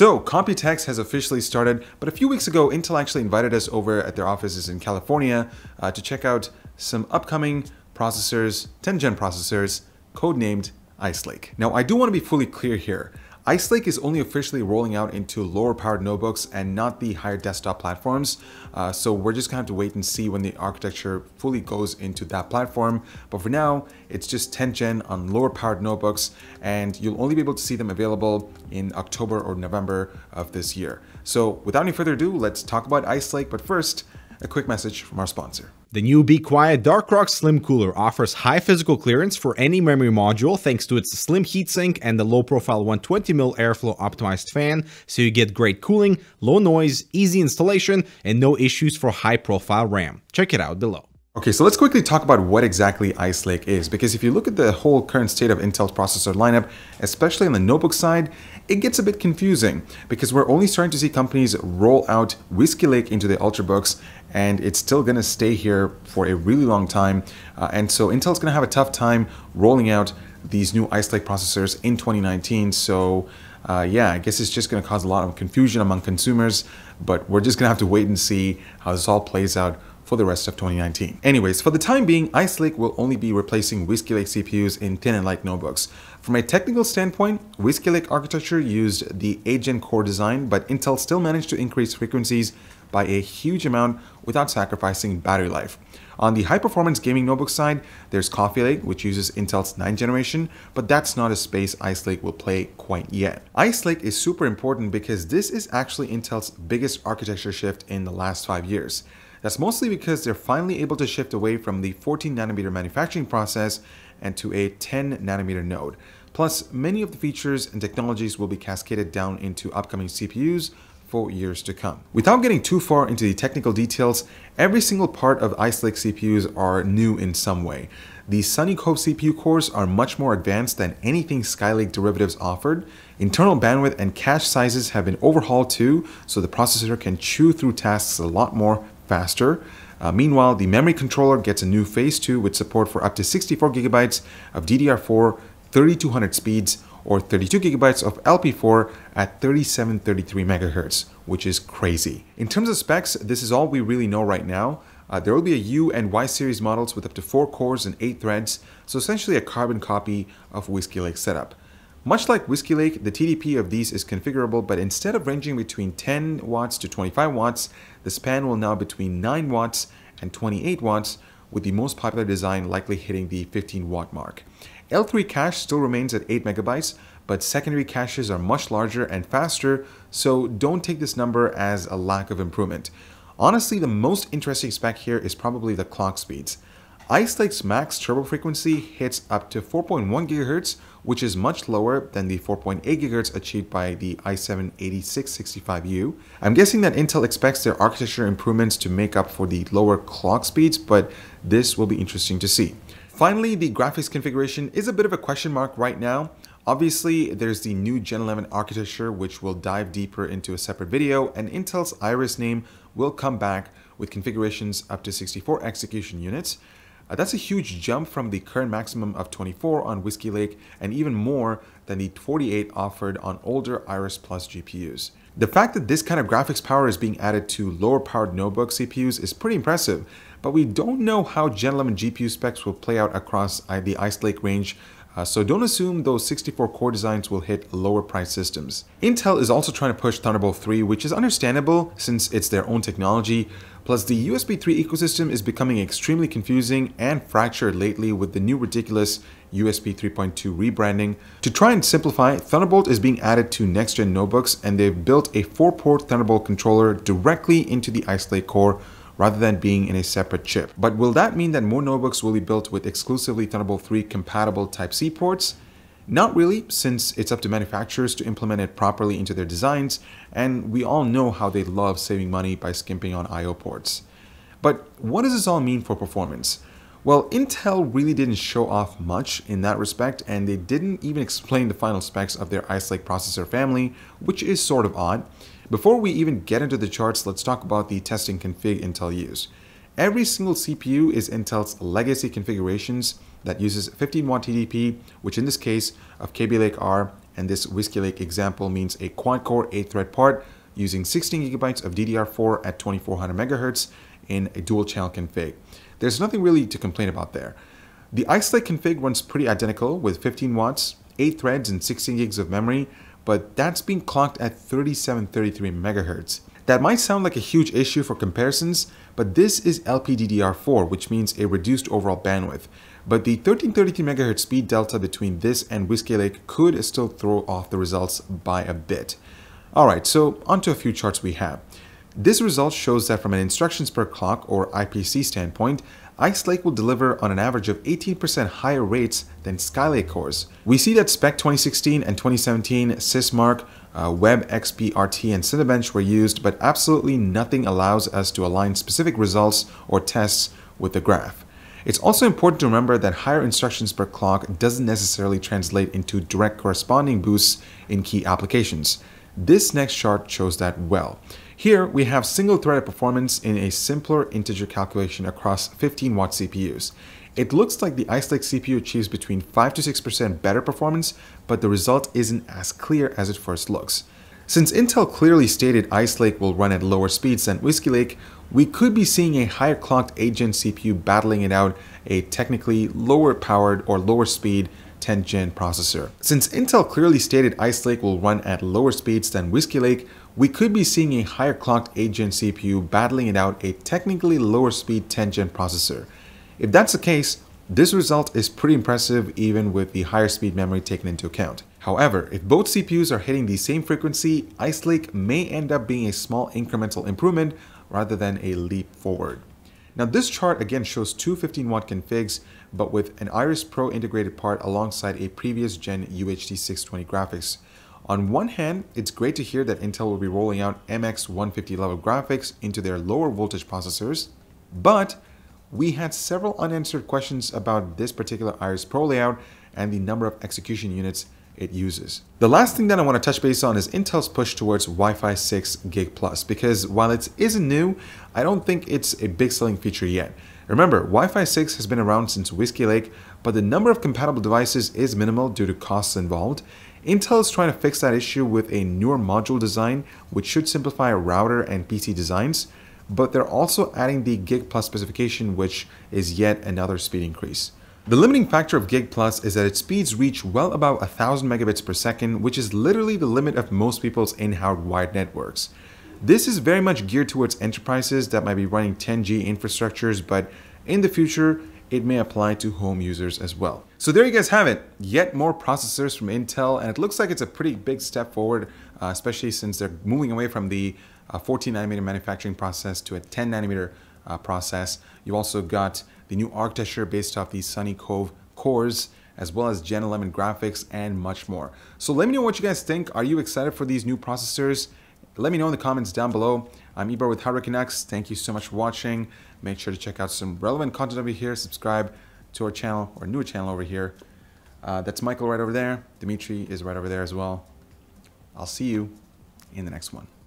So Computex has officially started, but a few weeks ago, Intel actually invited us over at their offices in California to check out some upcoming processors, 10th gen processors, codenamed Ice Lake. Now, I do want to be fully clear here. Ice Lake is only officially rolling out into lower powered notebooks and not the higher desktop platforms. So we're just gonna have to wait and see when the architecture fully goes into that platform. But for now, it's just 10th gen on lower powered notebooks, and you'll only be able to see them available in October or November of this year. So without any further ado, let's talk about Ice Lake. But first, a quick message from our sponsor. The new Be Quiet! Dark Rock Slim Cooler offers high physical clearance for any memory module thanks to its slim heatsink and the low-profile 120mm airflow optimized fan, so you get great cooling, low noise, easy installation, and no issues for high-profile RAM. Check it out below. Okay, so let's quickly talk about what exactly Ice Lake is, because if you look at the whole current state of Intel's processor lineup, especially on the notebook side, it gets a bit confusing because we're only starting to see companies roll out Whiskey Lake into the Ultrabooks, and it's still gonna stay here for a really long time. And so Intel's gonna have a tough time rolling out these new Ice Lake processors in 2019. So yeah, I guess it's just gonna cause a lot of confusion among consumers, but we're just gonna have to wait and see how this all plays out for the rest of 2019. Anyways, for the time being, Ice Lake will only be replacing Whiskey Lake CPUs in thin and light notebooks. From a technical standpoint, Whiskey Lake architecture used the 8th gen core design, but Intel still managed to increase frequencies by a huge amount without sacrificing battery life. On the high-performance gaming notebook side, there's Coffee Lake, which uses Intel's 9th generation, but that's not a space Ice Lake will play quite yet. Ice Lake is super important because this is actually Intel's biggest architecture shift in the last 5 years. That's mostly because they're finally able to shift away from the 14nm manufacturing process and to a 10nm node. Plus, many of the features and technologies will be cascaded down into upcoming CPUs for years to come. Without getting too far into the technical details, every single part of Ice Lake CPUs are new in some way. The Sunny Cove CPU cores are much more advanced than anything Skylake derivatives offered. Internal bandwidth and cache sizes have been overhauled too, so the processor can chew through tasks a lot more faster. Meanwhile, the memory controller gets a new phase 2 with support for up to 64GB of DDR4 3200 speeds or 32GB of LP4 at 3733MHz, which is crazy. In terms of specs, this is all we really know right now. There will be a U and Y series models with up to 4 cores and 8 threads, so essentially a carbon copy of Whiskey Lake's setup. Much like Whiskey Lake, the TDP of these is configurable, but instead of ranging between 10 watts to 25 watts, the span will now between 9 watts and 28 watts, with the most popular design likely hitting the 15 watt mark. L3 cache still remains at 8 MB, but secondary caches are much larger and faster, so don't take this number as a lack of improvement. Honestly, the most interesting spec here is probably the clock speeds. Ice Lake's max turbo frequency hits up to 4.1 GHz, which is much lower than the 4.8 GHz achieved by the i7-8665U. I'm guessing that Intel expects their architecture improvements to make up for the lower clock speeds, but this will be interesting to see. Finally, the graphics configuration is a bit of a question mark right now. Obviously, there's the new Gen 11 architecture, which we'll dive deeper into a separate video, and Intel's Iris name will come back with configurations up to 64 execution units. That's a huge jump from the current maximum of 24 on Whiskey Lake and even more than the 48 offered on older Iris Plus GPUs. The fact that this kind of graphics power is being added to lower-powered notebook CPUs is pretty impressive, but we don't know how Gen 11 GPU specs will play out across the Ice Lake range, so don't assume those 64 core designs will hit lower price systems. Intel is also trying to push Thunderbolt 3, which is understandable since it's their own technology. Plus, the USB 3 ecosystem is becoming extremely confusing and fractured lately with the new ridiculous USB 3.2 rebranding. To try and simplify, Thunderbolt is being added to next-gen notebooks, and they've built a 4-port Thunderbolt controller directly into the Ice Lake core, rather than being in a separate chip. But will that mean that more notebooks will be built with exclusively Thunderbolt 3 compatible Type-C ports? Not really, since it's up to manufacturers to implement it properly into their designs, and we all know how they love saving money by skimping on I/O ports. But what does this all mean for performance? Well, Intel really didn't show off much in that respect, and they didn't even explain the final specs of their Ice Lake processor family, which is sort of odd. Before we even get into the charts, let's talk about the testing config Intel used. Every single CPU is Intel's legacy configurations that uses 15 watt TDP, which in this case of Kaby Lake R, and this Whiskey Lake example means a quad-core 8-thread part using 16 gigabytes of DDR4 at 2400 megahertz in a dual-channel config. There's nothing really to complain about there. The Ice Lake config runs pretty identical with 15 watts, 8 threads and 16 gigs of memory, but that's being clocked at 3733 megahertz. That might sound like a huge issue for comparisons, but this is LPDDR4, which means a reduced overall bandwidth. But the 1333 megahertz speed delta between this and Whiskey Lake could still throw off the results by a bit. Alright, so onto a few charts we have. This result shows that from an instructions per clock or IPC standpoint, Ice Lake will deliver on an average of 18% higher rates than Skylake cores. We see that SPEC 2016 and 2017 Sysmark, WebXPRT and Cinebench were used, but absolutely nothing allows us to align specific results or tests with the graph. It's also important to remember that higher instructions per clock doesn't necessarily translate into direct corresponding boosts in key applications. This next chart shows that well. Here we have single-threaded performance in a simpler integer calculation across 15-watt CPUs. It looks like the Ice Lake CPU achieves between 5 to 6% better performance, but the result isn't as clear as it first looks. Since Intel clearly stated Ice Lake will run at lower speeds than Whiskey Lake, we could be seeing a higher-clocked 8th-gen CPU battling it out a technically lower-powered or lower-speed 10th-gen processor. Since Intel clearly stated Ice Lake will run at lower speeds than Whiskey Lake, we could be seeing a higher clocked 8th-gen CPU battling it out a technically lower speed 10th-gen processor. If that's the case, this result is pretty impressive even with the higher speed memory taken into account. However, if both CPUs are hitting the same frequency, Ice Lake may end up being a small incremental improvement rather than a leap forward. Now this chart again shows two 15-watt configs, but with an Iris Pro integrated part alongside a previous gen UHD 620 graphics. On one hand, it's great to hear that Intel will be rolling out MX150 level graphics into their lower voltage processors, but we had several unanswered questions about this particular Iris Pro layout and the number of execution units it uses. The last thing that I want to touch base on is Intel's push towards Wi-Fi 6 Gig Plus, because while it isn't new, I don't think it's a big selling feature yet. Remember, Wi-Fi 6 has been around since Whiskey Lake, but the number of compatible devices is minimal due to costs involved. Intel is trying to fix that issue with a newer module design, which should simplify router and PC designs, but they're also adding the Gig Plus specification, which is yet another speed increase. The limiting factor of Gig Plus is that its speeds reach well above 1000 megabits per second, which is literally the limit of most people's in-house wired networks. This is very much geared towards enterprises that might be running 10G infrastructures, but in the future, it may apply to home users as well. So there you guys have it, yet more processors from Intel, and it looks like it's a pretty big step forward, especially since they're moving away from the 14-nanometer manufacturing process to a 10-nanometer process. You've also got the new architecture based off the Sunny Cove cores, as well as Gen 11 graphics and much more. So let me know what you guys think. Are you excited for these new processors? Let me know in the comments down below. I'm Ibar with Hardware Canucks. Thank you so much for watching. Make sure to check out some relevant content over here. Subscribe to our channel, or newer channel over here. That's Michael right over there. Dimitri is right over there as well. I'll see you in the next one.